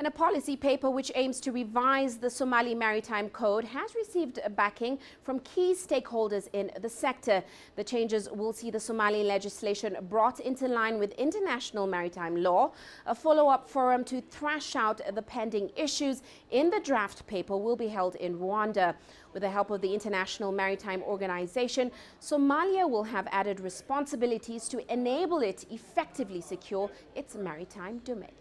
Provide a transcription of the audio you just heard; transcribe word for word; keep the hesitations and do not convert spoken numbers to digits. And a policy paper which aims to revise the Somali Maritime Code has received backing from key stakeholders in the sector. The changes will see the Somali legislation brought into line with international maritime law. A follow-up forum to thrash out the pending issues in the draft paper will be held in Rwanda. With the help of the International Maritime Organization, Somalia will have added responsibilities to enable it effectively secure its maritime domain.